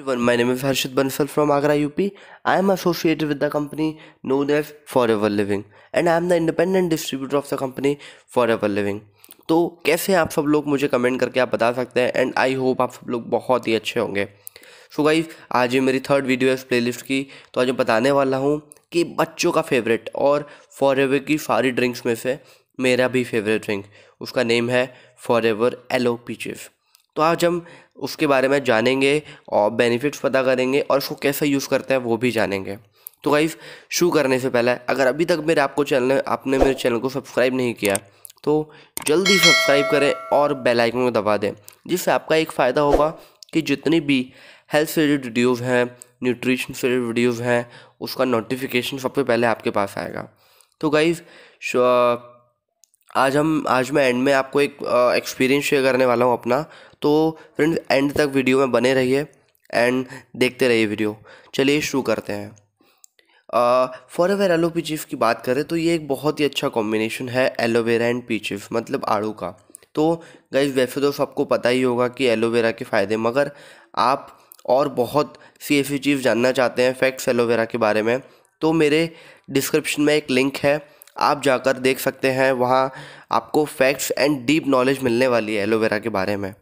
Everyone, my name is Harshit Bansal from Agra UP. I am associated with the company known as Forever Living and I am the independent distributor of the company Forever Living. तो कैसे आप सब लोग मुझे comment करके आप बता सकते हैं and I hope आप सब लोग बहुत ही अच्छे होंगे. So guys, आज ये मेरी थर्ड वीडियो है इस प्लेलिस्ट की. तो आज मैं बताने वाला हूँ कि बच्चों का फेवरेट और फॉरएवर की सारी ड्रिंक्स में से मेरा भी फेवरेट ड्रिंक, उसका नेम है फॉरएवर एलो पीचेस. तो आज हम उसके बारे में जानेंगे और बेनिफिट्स पता करेंगे और उसको कैसे यूज़ करते हैं वो भी जानेंगे. तो गाइस शुरू करने से पहले अगर अभी तक आपने मेरे चैनल को सब्सक्राइब नहीं किया तो जल्दी सब्सक्राइब करें और बेल आइकन को दबा दें, जिससे आपका एक फ़ायदा होगा कि जितनी भी हेल्थ से रिलेटेड वीडियोज़ हैं, न्यूट्रिशन से रिलेटेड वीडियोज़ हैं, उसका नोटिफिकेशन सबसे पहले आपके पास आएगा. तो गाइस आज मैं एंड में आपको एक एक्सपीरियंस शेयर करने वाला हूँ अपना. तो फ्रेंड्स एंड तक वीडियो में बने रहिए एंड देखते रहिए वीडियो. चलिए शुरू करते हैं. फॉरएवर एलो पीचेस की बात करें तो ये एक बहुत ही अच्छा कॉम्बिनेशन है एलोवेरा एंड पीचेस, मतलब आड़ू का. तो गाइस वैसे तो सबको पता ही होगा कि एलोवेरा के फ़ायदे, मगर आप और बहुत सी ऐसी चीज़ जानना चाहते हैं फैक्ट्स एलोवेरा के बारे में तो मेरे डिस्क्रिप्शन में एक लिंक है, आप जाकर देख सकते हैं. वहाँ आपको फैक्ट्स एंड डीप नॉलेज मिलने वाली है एलोवेरा के बारे में.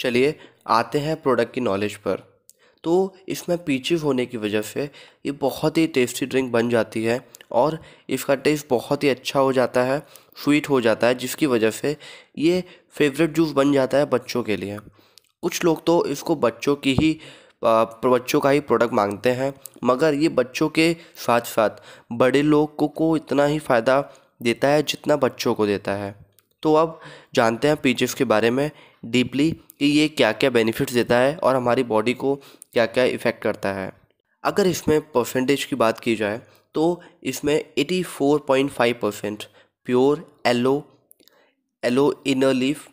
चलिए आते हैं प्रोडक्ट की नॉलेज पर. तो इसमें पीचेस होने की वजह से ये बहुत ही टेस्टी ड्रिंक बन जाती है और इसका टेस्ट बहुत ही अच्छा हो जाता है, स्वीट हो जाता है, जिसकी वजह से ये फेवरेट जूस बन जाता है बच्चों के लिए. कुछ लोग तो इसको बच्चों का ही प्रोडक्ट मांगते हैं, मगर ये बच्चों के साथ साथ बड़े लोग को इतना ही फ़ायदा देता है जितना बच्चों को देता है. तो अब जानते हैं पीचेस के बारे में डीपली कि ये क्या क्या बेनिफिट्स देता है और हमारी बॉडी को क्या क्या इफ़ेक्ट करता है. अगर इसमें परसेंटेज की बात की जाए तो इसमें 84.5% pure aloe inner leaf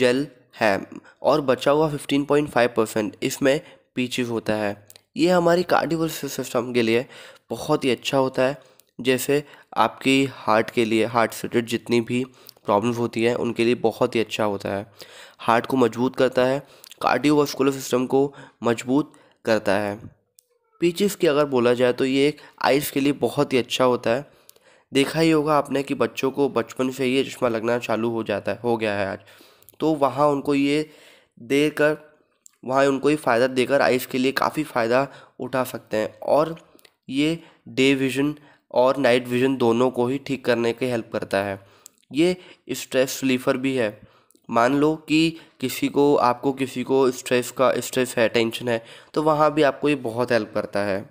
gel है और बचा हुआ 15.5% इसमें पीचेस होता है. ये हमारी कार्डियोवैस्कुलर सिस्टम के लिए बहुत ही अच्छा होता है, जैसे आपकी हार्ट के लिए, हार्ट से रिलेटेड जितनी भी प्रॉब्लम्स होती हैं उनके लिए बहुत ही अच्छा होता है. हार्ट को मजबूत करता है, कार्डियोवैस्कुलर सिस्टम को मजबूत करता है. पीचेस की अगर बोला जाए तो ये एक आइज़ के लिए बहुत ही अच्छा होता है. देखा ही होगा आपने कि बच्चों को बचपन से ही चश्मा लगना चालू हो गया है आज. तो वहाँ उनको ये फ़ायदा देकर आइज़ के लिए काफ़ी फ़ायदा उठा सकते हैं और ये डे विज़न और नाइट विज़न दोनों को ही ठीक करने के हेल्प करता है. ये स्ट्रेस रिलीफर भी है. मान लो कि आपको किसी को स्ट्रेस है, टेंशन है, तो वहाँ भी आपको ये बहुत हेल्प करता है.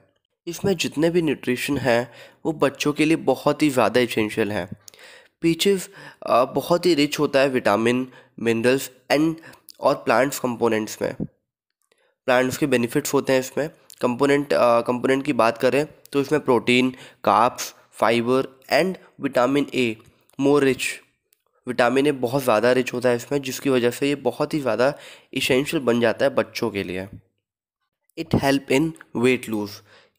इसमें जितने भी न्यूट्रिशन हैं वो बच्चों के लिए बहुत ही ज़्यादा एसेंशियल हैं. पीचेस बहुत ही रिच होता है विटामिन, मिनरल्स और प्लांट्स कंपोनेंट्स में. प्लांट्स के बेनिफिट्स होते हैं इसमें. कंपोनेंट की बात करें तो इसमें protein, carbs, fibre and vitamin A more rich. Vitamin A बहुत ज़्यादा रिच होता है इसमें, जिसकी वजह से ये बहुत ही ज़्यादा एसेंशियल बन जाता है बच्चों के लिए. It help in weight lose.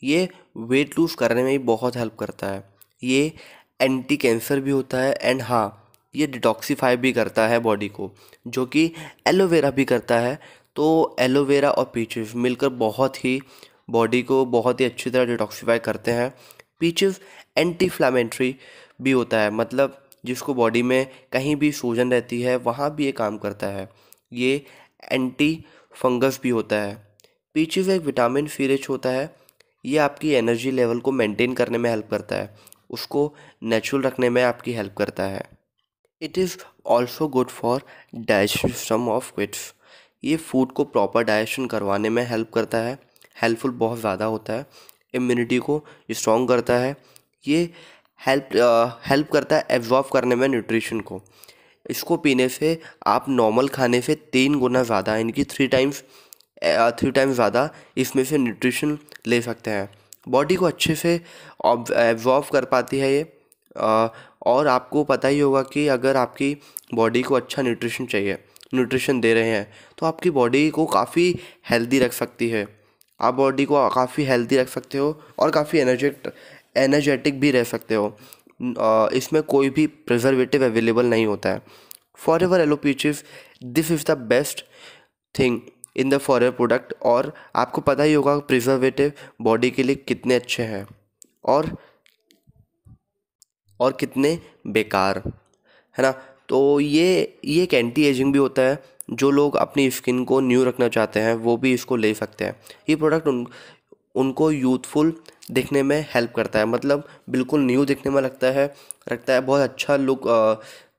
ये वेट लूज़ करने में भी बहुत हेल्प करता है. ये एंटी कैंसर भी होता है एंड हाँ, ये डिटॉक्सीफाई भी करता है बॉडी को, जो कि एलोवेरा भी करता है. तो एलोवेरा और पीचेस मिलकर बहुत ही बॉडी को बहुत ही अच्छी तरह डिटॉक्सीफाई करते हैं. पीचेस एंटी इन्फ्लेमेटरी भी होता है, मतलब जिसको बॉडी में कहीं भी सूजन रहती है वहाँ भी ये काम करता है. ये एंटी फंगस भी होता है. पीचेस एक विटामिन सी रिच होता है. ये आपकी एनर्जी लेवल को मेंटेन करने में हेल्प करता है, उसको नेचुरल रखने में आपकी हेल्प करता है. It is also good for digestion system of kids. ये फूड को प्रॉपर डाइजेशन करवाने में हेल्प करता है, हेल्पफुल बहुत ज़्यादा होता है. इम्यूनिटी को स्ट्रॉन्ग करता है. ये हेल्प करता है एब्जॉर्ब करने में न्यूट्रिशन को. इसको पीने से आप नॉर्मल खाने से 3 गुना ज़्यादा, इनकी 3 टाइम्स ज़्यादा इसमें से न्यूट्रिशन ले सकते हैं. बॉडी को अच्छे से एब्जॉर्ब कर पाती है ये. और आपको पता ही होगा कि अगर आपकी बॉडी को अच्छा न्यूट्रिशन दे रहे हैं तो आपकी बॉडी को काफ़ी हेल्दी रख सकती है. आप बॉडी को काफ़ी हेल्दी रख सकते हो और काफ़ी एनर्जेटिक भी रह सकते हो. इसमें कोई भी प्रिजर्वेटिव अवेलेबल नहीं होता है. Forever yellow peaches this is the best thing in the forever product. और आपको पता ही होगा प्रिजर्वेटिव बॉडी के लिए कितने अच्छे हैं और कितने बेकार, है ना। तो ये एक एंटी एजिंग भी होता है, जो लोग अपनी स्किन को न्यू रखना चाहते हैं वो भी इसको ले सकते हैं। ये प्रोडक्ट उनको यूथफुल दिखने में हेल्प करता है, मतलब बिल्कुल न्यू दिखने में रखता है बहुत अच्छा लुक,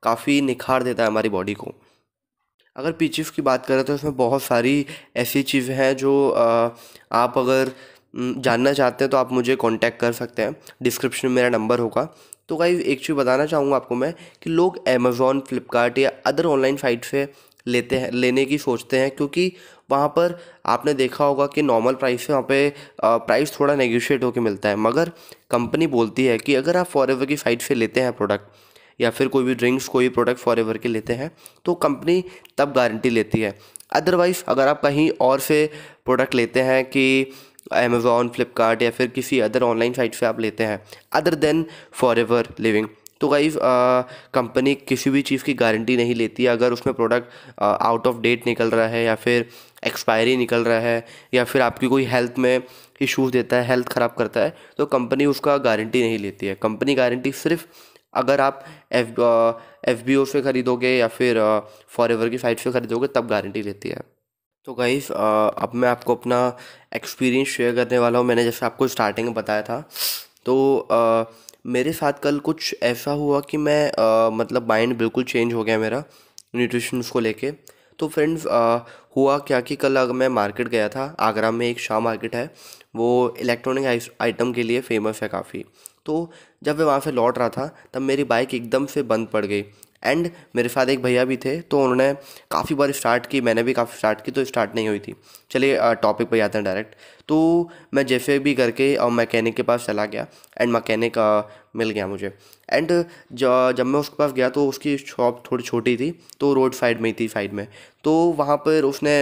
काफ़ी निखार देता है हमारी बॉडी को। अगर पीचेस की बात करें तो इसमें बहुत सारी ऐसी चीज़ें हैं जो आप अगर जानना चाहते हैं तो आप मुझे कांटेक्ट कर सकते हैं, डिस्क्रिप्शन में मेरा नंबर होगा। तो गाइस एक चीज़ बताना चाहूँगा आपको मैं कि लोग अमेज़ॉन, फ्लिपकार्ट या अदर ऑनलाइन साइट से लेने की सोचते हैं, क्योंकि वहाँ पर आपने देखा होगा कि नॉर्मल प्राइस से वहाँ पे प्राइस थोड़ा नेगोशिएट होकर मिलता है। मगर कंपनी बोलती है कि अगर आप फॉरएवर की साइट से लेते हैं प्रोडक्ट या फिर कोई भी ड्रिंक्स, कोई भी प्रोडक्ट फॉरएवर के लेते हैं तो कंपनी तब गारंटी लेती है। अदरवाइज़ अगर आप कहीं और से प्रोडक्ट लेते हैं कि अमेज़ॉन, फ्लिपकार्ट या फिर किसी अदर ऑनलाइन साइट से आप लेते हैं अदर देन फॉरएवर लिविंग, तो गाइस कंपनी किसी भी चीज़ की गारंटी नहीं लेती। अगर उसमें प्रोडक्ट आउट ऑफ डेट निकल रहा है या फिर एक्सपायरी निकल रहा है या फिर आपकी कोई हेल्थ में इशूज़ देता है, हेल्थ ख़राब करता है, तो कंपनी उसका गारंटी नहीं लेती है। कंपनी गारंटी सिर्फ अगर आप एफबीओ से ख़रीदोगे या फिर फॉरएवर की साइट से ख़रीदोगे तब गारंटी लेती है। तो गाइस अब मैं आपको अपना एक्सपीरियंस शेयर करने वाला हूँ। मैंने जैसे आपको स्टार्टिंग में बताया था, तो मेरे साथ कल कुछ ऐसा हुआ कि मैं मतलब माइंड बिल्कुल चेंज हो गया मेरा न्यूट्रिशन्स को लेके। तो फ्रेंड्स हुआ क्या कि कल अगर मैं मार्केट गया था, आगरा में एक शाह मार्केट है, वो इलेक्ट्रॉनिक आइटम के लिए फेमस है काफ़ी। तो जब मैं वहाँ से लौट रहा था तब मेरी बाइक एकदम से बंद पड़ गई, एंड मेरे साथ एक भैया भी थे, तो उन्होंने काफ़ी बार स्टार्ट की, मैंने भी काफ़ी स्टार्ट की, तो स्टार्ट नहीं हुई थी। चलिए टॉपिक पे जाते हैं डायरेक्ट। तो मैं जैसे भी करके और मैकेनिक के पास चला गया, एंड मैकेनिक मिल गया मुझे। एंड जब मैं उसके पास गया तो उसकी शॉप थोड़ी छोटी थी, तो रोड साइड में ही थी, साइड में। तो वहाँ पर उसने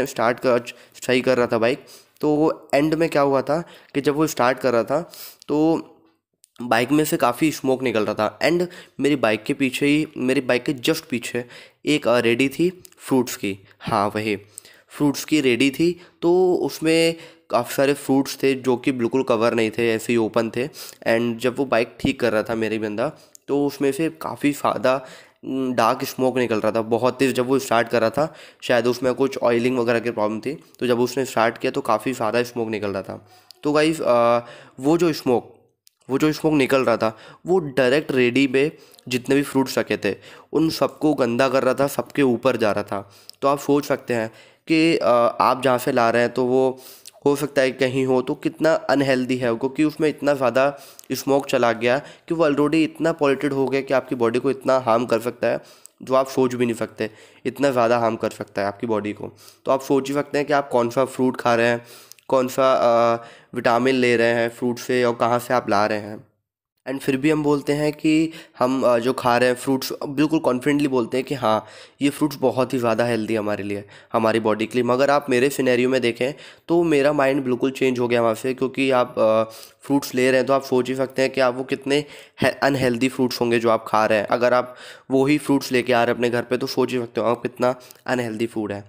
सही कर रहा था बाइक। तो एंड में क्या हुआ था कि जब वो स्टार्ट कर रहा था तो बाइक में से काफ़ी स्मोक निकल रहा था, एंड मेरी बाइक के जस्ट पीछे एक रेडी थी फ्रूट्स की, हाँ वही फ्रूट्स की रेडी थी। तो उसमें काफ़ी सारे फ्रूट्स थे जो कि बिल्कुल कवर नहीं थे, ऐसे ही ओपन थे। एंड जब वो बाइक ठीक कर रहा था मेरी बंदा, तो उसमें से काफ़ी सादा डार्क स्मोक निकल रहा था, बहुत तेज़। जब वो स्टार्ट कर रहा था, शायद उसमें कुछ ऑयलिंग वगैरह की प्रॉब्लम थी, तो जब उसने स्टार्ट किया तो काफ़ी सादा स्मोक निकल रहा था। तो गाइस वो जो स्मोक निकल रहा था वो डायरेक्ट रेडी में जितने भी फ्रूट्स रखे थे उन सबको गंदा कर रहा था, सबके ऊपर जा रहा था। तो आप सोच सकते हैं कि आप जहाँ से ला रहे हैं तो वो हो सकता है कहीं हो, तो कितना अनहेल्दी है, क्योंकि उसमें इतना ज़्यादा स्मोक चला गया कि वो ऑलरेडी इतना पॉल्यूटेड हो गया कि आपकी बॉडी को इतना हार्म कर सकता है जो आप सोच भी नहीं सकते, इतना ज़्यादा हार्म कर सकता है आपकी बॉडी को। तो आप सोच ही सकते हैं कि आप कौन सा फ्रूट खा रहे हैं, कौन सा विटामिन ले रहे हैं फ्रूट से, और कहाँ से आप ला रहे हैं। एंड फिर भी हम बोलते हैं कि हम जो खा रहे हैं फ्रूट्स, बिल्कुल कॉन्फिडेंटली बोलते हैं कि हाँ ये फ्रूट्स बहुत ही ज़्यादा हेल्दी है हमारे लिए, हमारी बॉडी के लिए। मगर आप मेरे सिनेरियो में देखें तो मेरा माइंड बिल्कुल चेंज हो गया वहाँ से, क्योंकि आप फ्रूट्स ले रहे हैं तो आप सोच ही सकते हैं कि आप वो कितने अनहेल्दी फ्रूट्स होंगे जो आप खा रहे हैं। अगर आप वही फ्रूट्स लेके आ रहे हैं अपने घर पर तो सोच ही सकते हो आप कितना अनहेल्दी फूड है।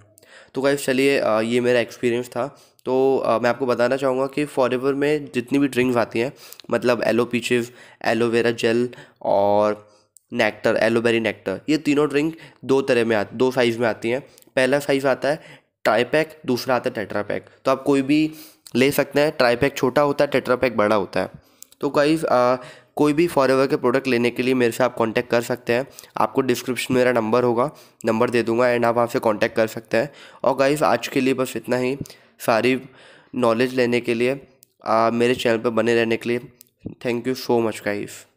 तो गाइस चलिए ये मेरा एक्सपीरियंस था। तो मैं आपको बताना चाहूँगा कि फॉरएवर में जितनी भी ड्रिंक्स आती हैं, मतलब एलो पीचेस, एलोवेरा जेल और नेक्टर, एलोबेरी नेक्टर, ये तीनों ड्रिंक दो साइज़ में आती हैं। पहला साइज़ आता है ट्राईपैक, दूसरा आता है टेट्रा पैक। तो आप कोई भी ले सकते हैं, ट्राईपैक छोटा होता है, टेट्रा पैक बड़ा होता है। तो गाइस कोई भी फॉरएवर के प्रोडक्ट लेने के लिए मेरे से आप कांटेक्ट कर सकते हैं, आपको डिस्क्रिप्शन में मेरा नंबर होगा, नंबर दे दूंगा, एंड आप आपसे कांटेक्ट कर सकते हैं। और गाइस आज के लिए बस इतना ही। सारी नॉलेज लेने के लिए मेरे चैनल पर बने रहने के लिए thank you so much guys.